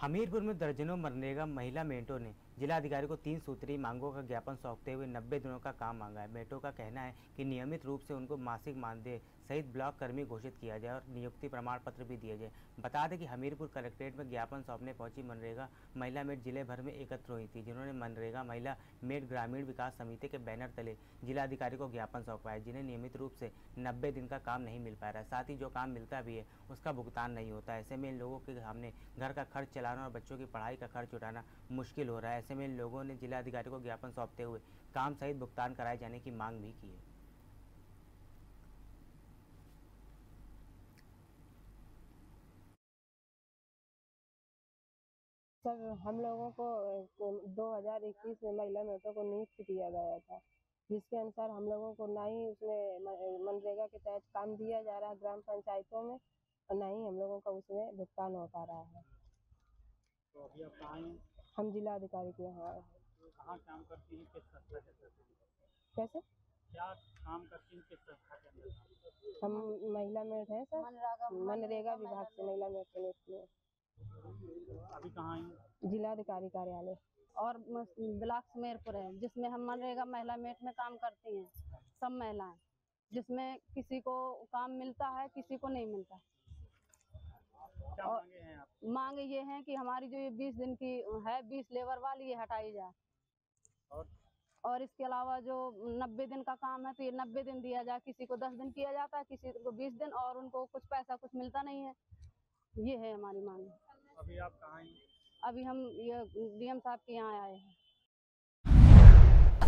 हमीरपुर में दर्जनों मनरेगा महिला मेंटों ने जिलाधिकारी को 3 सूत्री मांगों का ज्ञापन सौंपते हुए 90 दिनों का काम मांगा है। मेंटों का कहना है कि नियमित रूप से उनको मासिक मानदेय सहित ब्लॉक कर्मी घोषित किया जाए और नियुक्ति प्रमाण पत्र भी दिए जाए। बता दें कि हमीरपुर कलेक्ट्रेट में ज्ञापन सौंपने पहुंची मनरेगा महिला मेट जिले भर में एकत्र हुई थी, जिन्होंने मनरेगा महिला मेट ग्रामीण विकास समिति के बैनर तले जिलाधिकारी को ज्ञापन सौंपाया, जिन्हें नियमित रूप से 90 दिन का काम नहीं मिल पा रहा है। साथ ही जो काम मिलता भी है उसका भुगतान नहीं होता। ऐसे में इन लोगों के सामने घर का खर्च चलाना और बच्चों की पढ़ाई का खर्च उठाना मुश्किल हो रहा है। ऐसे में इन लोगों ने जिलाधिकारी को ज्ञापन सौंपते हुए काम सहित भुगतान कराए जाने की मांग भी की है। सर, हम लोगों को 2021 में महिला मेटों को नियुक्त किया गया था, जिसके अनुसार हम लोगों को ना ही उसमें मनरेगा के तहत काम दिया जा रहा है ग्राम पंचायतों में, और ना ही हम लोगों का उसमें भुगतान हो पा रहा है। तो अभी आप कहाँ हैं? हम जिलाधिकारी के यहाँ। कहाँ काम करती हैं? किस संस्था के अंदर? कैसे क्या काम करती हैं? किस संस्था के अंदर? हम महिला मेट हैं सर, मनरेगा विभाग से महिला मेट कलेक्ट में। अभी कहाँ हैं? जिलाधिकारी कार्यालय और ब्लॉक हमीरपुर है, जिसमें हम मनरेगा महिला मेट में काम करती हैं। सब महिलाएं, जिसमें किसी को काम मिलता है किसी को नहीं मिलता। और मांग ये है कि हमारी जो ये 20 दिन की है 20 लेबर वाली, ये हटाई जाए और इसके अलावा जो 90 दिन का काम है तो ये 90 दिन दिया जाए। किसी को 10 दिन किया जाता है, किसी को 20 दिन, और उनको कुछ पैसा कुछ मिलता नहीं है। ये है हमारी मांग। अभी आप कहाँ हैं? अभी हम डीएम साहब के यहाँ आए हैं।